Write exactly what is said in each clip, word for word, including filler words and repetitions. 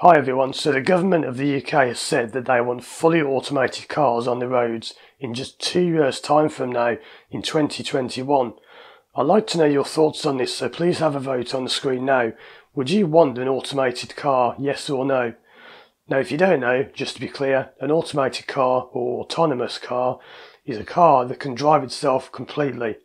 Hi everyone, so the government of the U K has said that they want fully automated cars on the roads in just two years time from now in twenty twenty-one. I'd like to know your thoughts on this, so please have a vote on the screen now. Would you want an automated car, yes or no? Now if you don't know, just to be clear, an automated car or autonomous car is a car that can drive itself completely.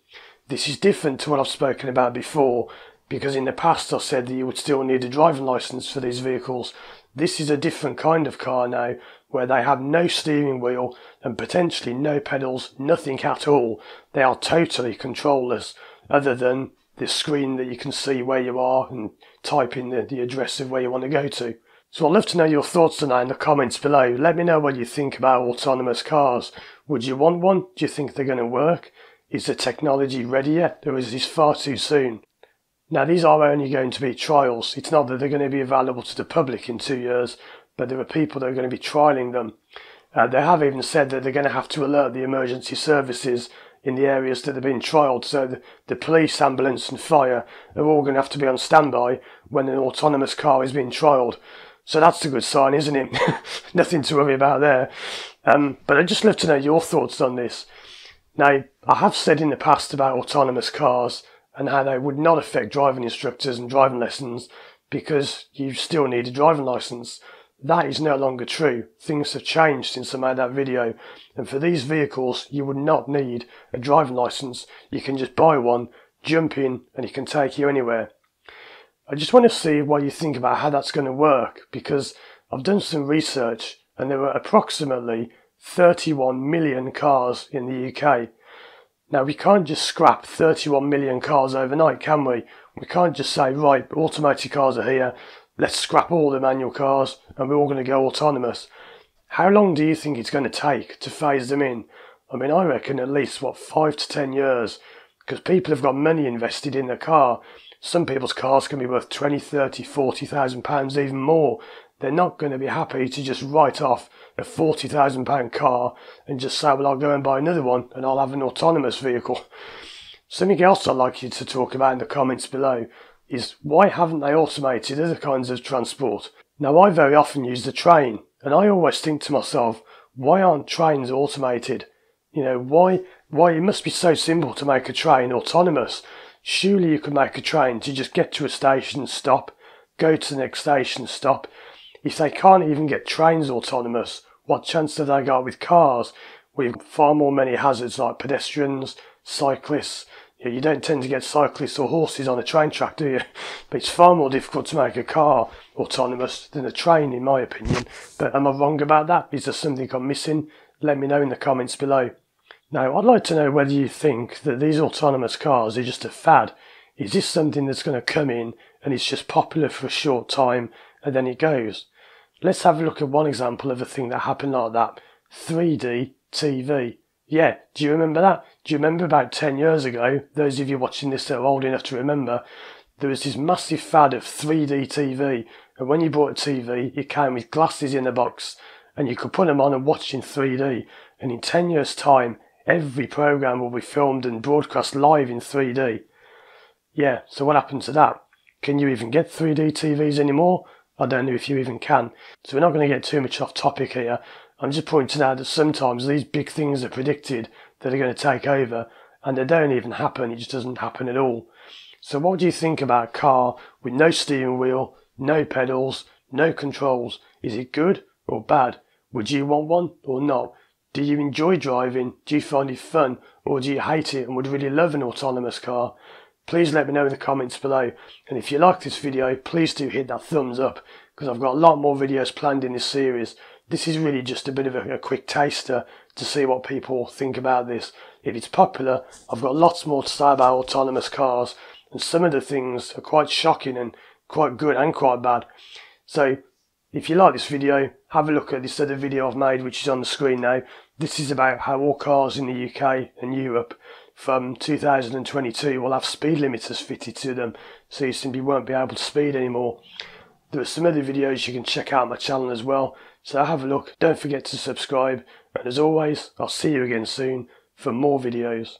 This is different to what I've spoken about before, because in the past I said that you would still need a driving licence for these vehicles. This is a different kind of car now, where they have no steering wheel and potentially no pedals, nothing at all. They are totally controlless, other than this screen that you can see where you are and type in the, the address of where you want to go to. So I'd love to know your thoughts on that in the comments below. Let me know what you think about autonomous cars. Would you want one? Do you think they're going to work? Is the technology ready yet, or is this far too soon? Now these are only going to be trials. It's not that they're going to be available to the public in two years, but there are people that are going to be trialling them. Uh, they have even said that they're going to have to alert the emergency services in the areas that have been trialled, so the, the police, ambulance and fire are all going to have to be on standby when an autonomous car is being trialled. So that's a good sign, isn't it? Nothing to worry about there. Um, but I'd just love to know your thoughts on this. Now, I have said in the past about autonomous cars and how they would not affect driving instructors and driving lessons because you still need a driving licence. That is no longer true. Things have changed since I made that video, and for these vehicles you would not need a driving licence. You can just buy one, jump in and it can take you anywhere. I just want to see what you think about how that's going to work, because I've done some research and there are approximately thirty-one million cars in the U K. Now we can't just scrap thirty-one million cars overnight, can we? We can't just say, right, automated cars are here, let's scrap all the manual cars and we're all going to go autonomous. How long do you think it's going to take to phase them in? I mean, I reckon at least, what, five to ten years, because people have got money invested in their car. Some people's cars can be worth twenty, thirty, forty thousand pounds, even more. They're not going to be happy to just write off a forty thousand pound car and just say, well, I'll go and buy another one and I'll have an autonomous vehicle. Something else I'd like you to talk about in the comments below is, why haven't they automated other kinds of transport? Now, I very often use the train and I always think to myself, why aren't trains automated? You know, why, why it must be so simple to make a train autonomous. Surely you could make a train to just get to a station, stop, go to the next station, stop. If they can't even get trains autonomous, what chance have they got with cars? We've got far more many hazards like pedestrians, cyclists. You don't tend to get cyclists or horses on a train track, do you? But it's far more difficult to make a car autonomous than a train, in my opinion. But am I wrong about that? Is there something I'm missing? Let me know in the comments below. Now, I'd like to know whether you think that these autonomous cars are just a fad. Is this something that's going to come in and it's just popular for a short time and then it goes? Let's have a look at one example of a thing that happened like that. three D T V. Yeah, do you remember that? Do you remember about ten years ago, those of you watching this that are old enough to remember, there was this massive fad of three D T V. And when you bought a T V, it came with glasses in the box and you could put them on and watch in three D. And in ten years time, every program will be filmed and broadcast live in three D. Yeah, so what happened to that? Can you even get three D T Vs anymore? I don't know if you even can. So we're not going to get too much off topic here. I'm just pointing out that sometimes these big things are predicted that are going to take over and they don't even happen. It just doesn't happen at all. So what do you think about a car with no steering wheel, no pedals, no controls? Is it good or bad? Would you want one or not? Do you enjoy driving? Do you find it fun? Or do you hate it and would really love an autonomous car? Please let me know in the comments below, and if you like this video please do hit that thumbs up, because I've got a lot more videos planned in this series. This is really just a bit of a, a quick taster to see what people think about this. If it's popular, I've got lots more to say about autonomous cars, and some of the things are quite shocking and quite good and quite bad. So if you like this video, have a look at this other video I've made which is on the screen now. This is about how all cars in the U K and Europe from two thousand twenty-two will have speed limiters fitted to them, so you simply won't be able to speed anymore. There are some other videos you can check out on my channel as well, so have a look. Don't forget to subscribe, and as always, I'll see you again soon for more videos.